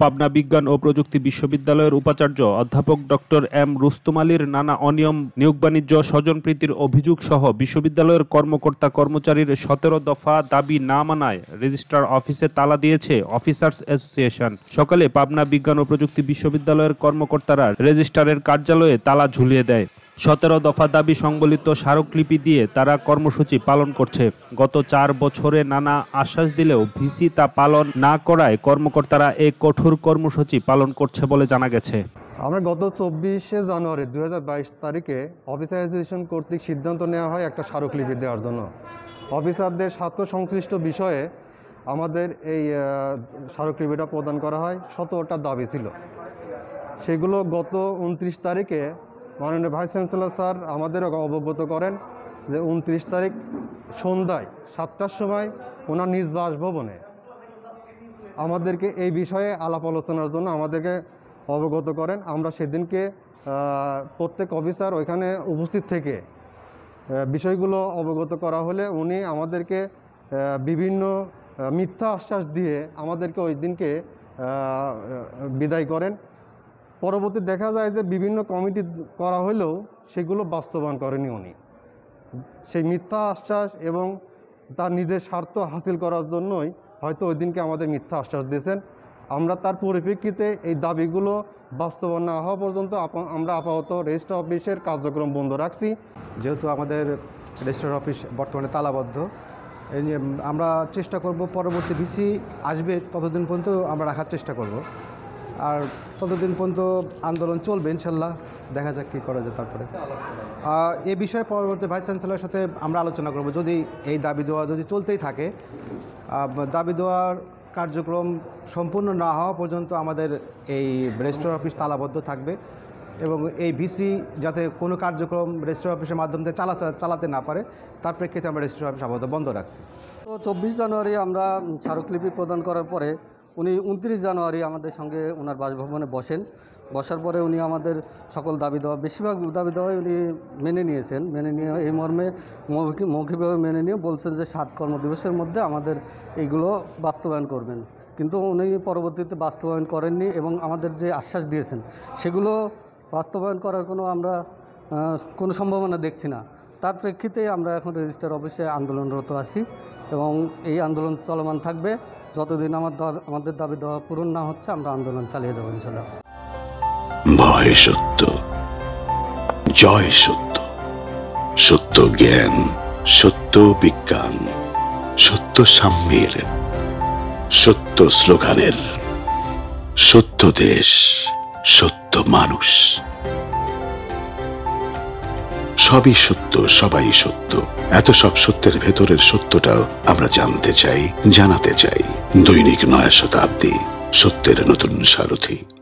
পাবনা বিজ্ঞান ও প্রযুক্তি বিশ্ববিদ্যালয়ের উপাচার্য অধ্যাপক ডক্টর এম রুস্তম আলীর নানা অনিয়ম, নিয়োগ বাণিজ্য, স্বজনপ্রীতির অভিযোগ সহ বিশ্ববিদ্যালয়ের কর্মকর্তা কর্মচারীর 17 দফা দাবি না মানায় রেজিস্ট্রার অফিসে তালা দিয়েছে অফিসার্স অ্যাসোসিয়েশন। সকালে পাবনা বিজ্ঞান ও প্রযুক্তি বিশ্ববিদ্যালয়ের কর্মকর্তারা রেজিস্ট্রারের কার্যালয়ে তালা ঝুলিয়ে দেয়। 17 দফা দাবি সংবলিত স্মারকলিপি দিয়ে তারা কর্মসূচি পালন করছে। গত 4 বছরে নানা আশ্বাস দিলেও ভিসি তা পালন না করায় কর্মকর্তারা এই কঠোর কর্মসূচি পালন করছে বলে জানা গেছে। আমরা গত 24শে জানুয়ারি 2022 তারিখে অফিসার অ্যাসোসিয়েশন কর্তৃক সিদ্ধান্ত নেওয়া হয় একটা স্মারকলিপি দেওয়ার জন্য। অফিসারদের স্বার্থ সংশ্লিষ্ট বিষয়ে আমাদের এই স্মারকলিপিটা প্রদান করা হয়। 17টা দাবি ছিল, সেগুলো গত 29 তারিখে মাননীয় ভাইস চ্যান্সেলর স্যার আমাদের অবগত করেন যে 29 তারিখ সন্ধ্যায় 7টার সময় ওনার নিজ বাসভবনে আমাদেরকে এই বিষয়ে আলাপ আলোচনার জন্য আমাদেরকে অবগত করেন। আমরা সেদিনকে প্রত্যেক অফিসার ওইখানে উপস্থিত থেকে বিষয়গুলো অবগত করা হলে উনি আমাদেরকে বিভিন্ন মিথ্যা আশ্বাস দিয়ে আমাদেরকে ওই দিনকে বিদায় করেন। পরবর্তী দেখা যায় যে বিভিন্ন কমিটি করা হলেও সেগুলো বাস্তবায়ন করেনি উনি। সেই মিথ্যা আশ্বাস এবং তার নিজের স্বার্থ হাসিল করার জন্যই হয়তো ওই দিনকে আমাদের মিথ্যা আশ্বাস দিয়েছেন। আমরা তার পরিপ্রেক্ষিতে এই দাবিগুলো বাস্তবায়ন না হওয়া পর্যন্ত আমরা আপাতত রেজিস্ট্রার অফিসের কার্যক্রম বন্ধ রাখছি। যেহেতু আমাদের রেজিস্ট্রার অফিস বর্তমানে তালাবদ্ধ, এই নিয়ে আমরা চেষ্টা করব পরবর্তী ভিসি আসবে ততদিন পর্যন্ত আমরা রাখার চেষ্টা করব। আর ততদিন পর্যন্ত আন্দোলন চলবে ইনশাল্লাহ, দেখা যাক কী করা যায়। তারপরে এ বিষয়ে পরবর্তী ভাইস চ্যান্সেলরের সাথে আমরা আলোচনা করব। যদি এই দাবি দেওয়া যদি চলতেই থাকে, দাবি দেওয়ার কার্যক্রম সম্পূর্ণ না হওয়া পর্যন্ত আমাদের এই রেজিস্ট্রার অফিস তালাবদ্ধ থাকবে এবং এই ভিসি যাতে কোনো কার্যক্রম রেজিস্ট্রার অফিসের মাধ্যমে চালাতে না পারে তার প্রেক্ষিতে আমরা রেজিস্ট্রার অফিস আপাতত বন্ধ রাখছি। তো 24 জানুয়ারি আমরা স্মারকলিপি প্রদান করার পরে উনি 29 জানুয়ারি আমাদের সঙ্গে ওনার বাসভবনে বসেন। বসার পরে উনি আমাদের সকল দাবি দেওয়া, বেশিরভাগ দাবি দেওয়াই উনি মেনে নিয়েছেন। মেনে নিয়ে এই মর্মে মৌখিকভাবে মেনে নিয়ে বলছেন যে 7 কর্মদিবসের মধ্যে আমাদের এইগুলো বাস্তবায়ন করবেন, কিন্তু উনি পরবর্তীতে বাস্তবায়ন করেননি এবং আমাদের যে আশ্বাস দিয়েছেন সেগুলো বাস্তবায়ন করার আমরা কোনো সম্ভাবনা দেখছি না। তার প্রেক্ষিতে আমরা এখন রেজিস্ট্রার অফিসে আন্দোলনরত আছি এবং এই আন্দোলন চলমান থাকবে যতদিন আমাদের দাবি দেওয়া পূরণ না হচ্ছে। আমরা আন্দোলন চালিয়ে যাবো ইনশাআল্লাহ। ভয় সত্য, জয় সত্য, সত্য জ্ঞান, সত্য বিজ্ঞান, সত্য সাম্যের, সত্য স্লোগানের, সত্য দেশ, সত্য মানুষ, সবই সত্য, সবাই সত্য। এত সব সত্যের ভেতরের সত্যটাও আমরা জানতে চাই, জানাতে চাই। দৈনিক নয়া শতাব্দী, সত্যের নতুন সারথি।